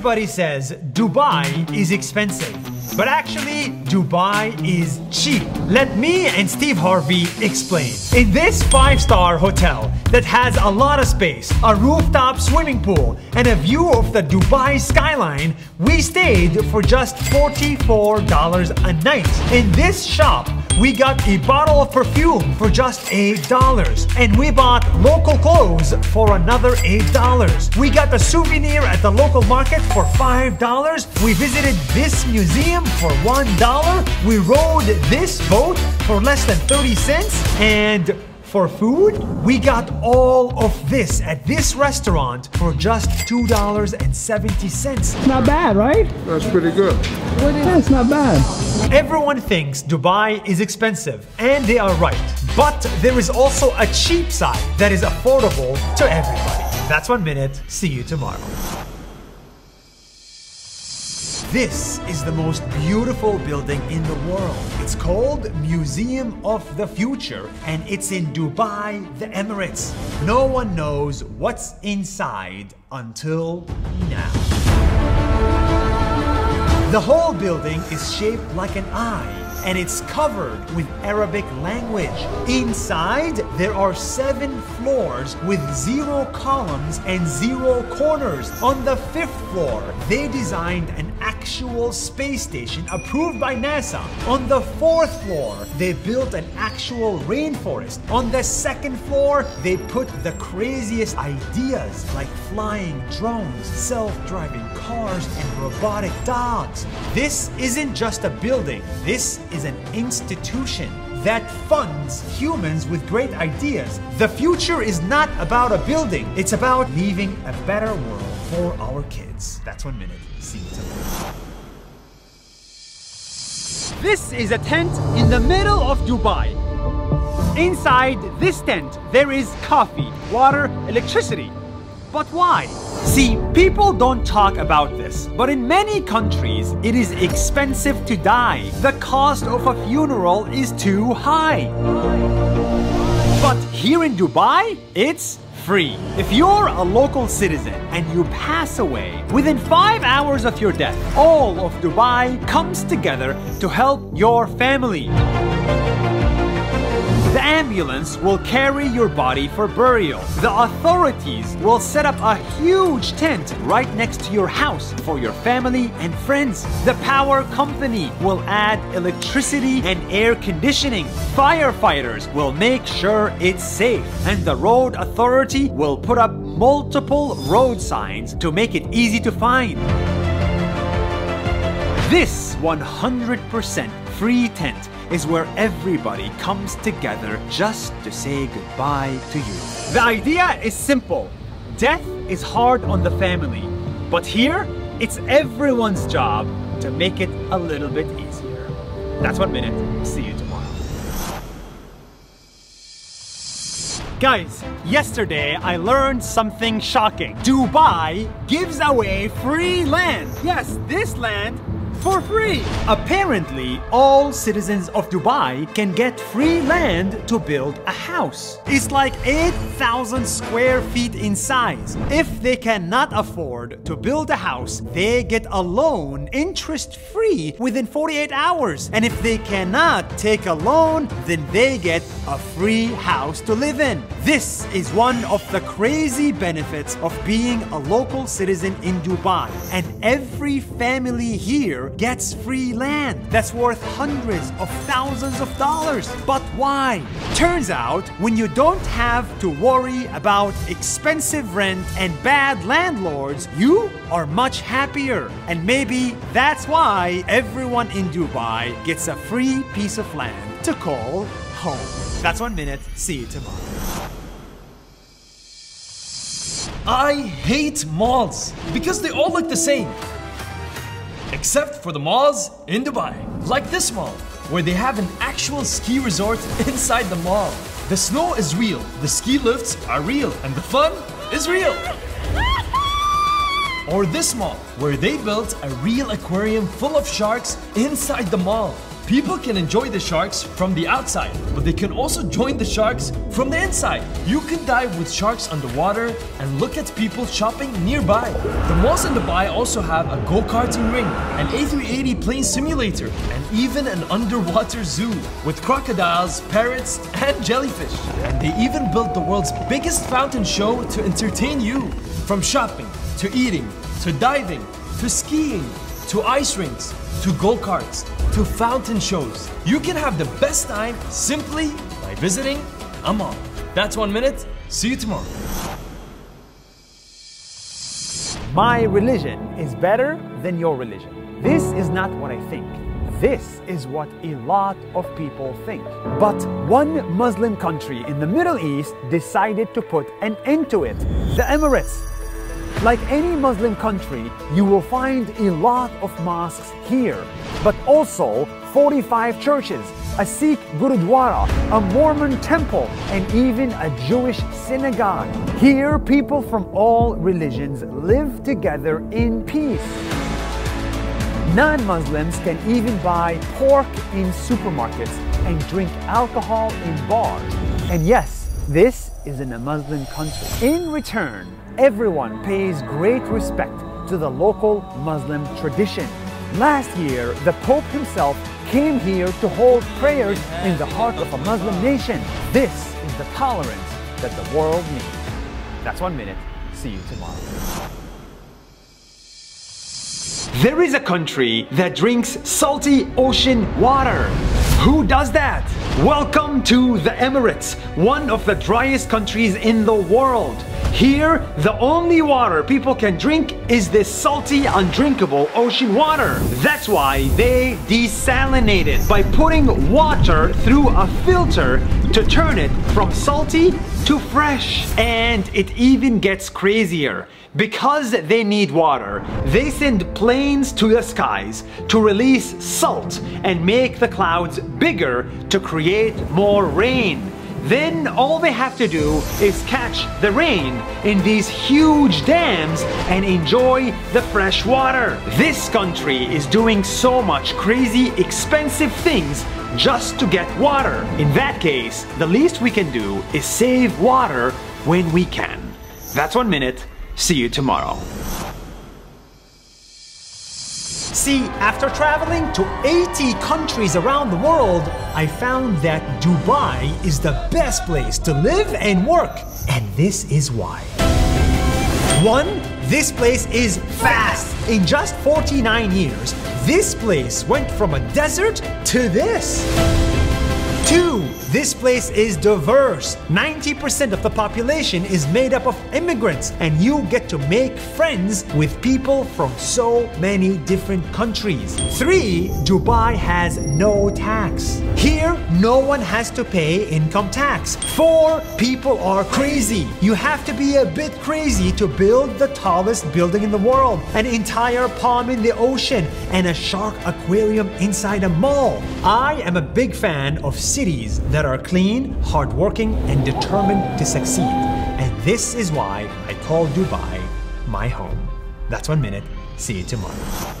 Everybody says Dubai is expensive, but actually Dubai is cheap. Let me and Steve Harvey explain. In this 5-star hotel that has a lot of space, a rooftop swimming pool, and a view of the Dubai skyline, we stayed for just $44 a night. In this shop, we got a bottle of perfume for just $8, and we bought local clothes for another $8. We got a souvenir at the local market for $5. We visited this museum for $1. We rode this boat for less than 30 cents, and for food, we got all of this at this restaurant for just $2.70. Not bad, right? That's pretty good. That's not bad. Everyone thinks Dubai is expensive, and they are right. But there is also a cheap side that is affordable to everybody. That's 1 minute. See you tomorrow. This is the most beautiful building in the world. It's called Museum of the Future, and it's in Dubai, the Emirates. No one knows what's inside until now. The whole building is shaped like an eye, and it's covered with Arabic language. Inside, there are 7 floors with 0 columns and 0 corners. On the 5th floor, they designed an actual space station approved by NASA. On the 4th floor, they built an actual rainforest. On the 2nd floor, they put the craziest ideas like flying drones, self-driving cars, and robotic dogs. This isn't just a building. This is an institution that funds humans with great ideas. The future is not about a building. It's about leaving a better world for our kids. That's 1 minute. See you tomorrow. This is a tent in the middle of Dubai. Inside this tent, there is coffee, water, electricity. But why? See, people don't talk about this, but in many countries, it is expensive to die. The cost of a funeral is too high. But here in Dubai, it's free. If you're a local citizen and you pass away, within 5 hours of your death, all of Dubai comes together to help your family. The ambulance will carry your body for burial. The authorities will set up a huge tent right next to your house for your family and friends. The power company will add electricity and air conditioning. Firefighters will make sure it's safe. And the road authority will put up multiple road signs to make it easy to find. This 100% free tent is where everybody comes together just to say goodbye to you. The idea is simple. Death is hard on the family, but here it's everyone's job to make it a little bit easier. That's 1 minute. See you tomorrow. Guys, yesterday I learned something shocking. Dubai gives away free land. Yes, this land for free. Apparently, all citizens of Dubai can get free land to build a house. It's like 8,000 square feet in size. If they cannot afford to build a house, they get a loan interest-free within 48 hours. And if they cannot take a loan, then they get a free house to live in. This is one of the crazy benefits of being a local citizen in Dubai. And every family here gets free land that's worth hundreds of thousands of dollars. But why? Turns out, when you don't have to worry about expensive rent and bad landlords, you are much happier. And maybe that's why everyone in Dubai gets a free piece of land to call home. That's 1 minute. See you tomorrow. I hate malls because they all look the same. Except for the malls in Dubai. Like this mall, where they have an actual ski resort inside the mall. The snow is real, the ski lifts are real, and the fun is real. Or this mall, where they built a real aquarium full of sharks inside the mall. People can enjoy the sharks from the outside, but they can also join the sharks from the inside. You can dive with sharks underwater and look at people shopping nearby. The malls in Dubai also have a go-karting ring, an A380 plane simulator, and even an underwater zoo with crocodiles, parrots, and jellyfish. And they even built the world's biggest fountain show to entertain you. From shopping, to eating, to diving, to skiing, to ice rinks, to go-karts, to fountain shows. You can have the best time simply by visiting Amman. That's 1 minute. See you tomorrow. My religion is better than your religion. This is not what I think. This is what a lot of people think. But one Muslim country in the Middle East decided to put an end to it, the Emirates. Like any Muslim country, you will find a lot of mosques here, but also 45 churches, a Sikh Gurudwara, a Mormon temple, and even a Jewish synagogue. Here, people from all religions live together in peace. Non-Muslims can even buy pork in supermarkets and drink alcohol in bars. And yes, this is in a Muslim country. In return, everyone pays great respect to the local Muslim tradition. Last year, the Pope himself came here to hold prayers in the heart of a Muslim nation. This is the tolerance that the world needs. That's 1 minute. See you tomorrow. There is a country that drinks salty ocean water. Who does that? Welcome to the Emirates, one of the driest countries in the world. Here, the only water people can drink is this salty, undrinkable ocean water. That's why they desalinate it by putting water through a filter to turn it from salty to fresh. And it even gets crazier. Because they need water, they send planes to the skies to release salt and make the clouds bigger to create more rain. Then all they have to do is catch the rain in these huge dams and enjoy the fresh water. This country is doing so much crazy, expensive things just to get water. In that case, the least we can do is save water when we can. That's 1 minute. See you tomorrow. See, after traveling to 80 countries around the world, I found that Dubai is the best place to live and work. And this is why. 1. This place is fast. In just 49 years, this place went from a desert to this. 2. This place is diverse. 90% of the population is made up of immigrants, and you get to make friends with people from so many different countries. 3. Dubai has no tax. Here, no one has to pay income tax. 4. People are crazy. You have to be a bit crazy to build the tallest building in the world, an entire palm in the ocean, and a shark aquarium inside a mall. I am a big fan of cities that are clean, hardworking, and determined to succeed. And this is why I call Dubai my home. That's 1 minute. See you tomorrow.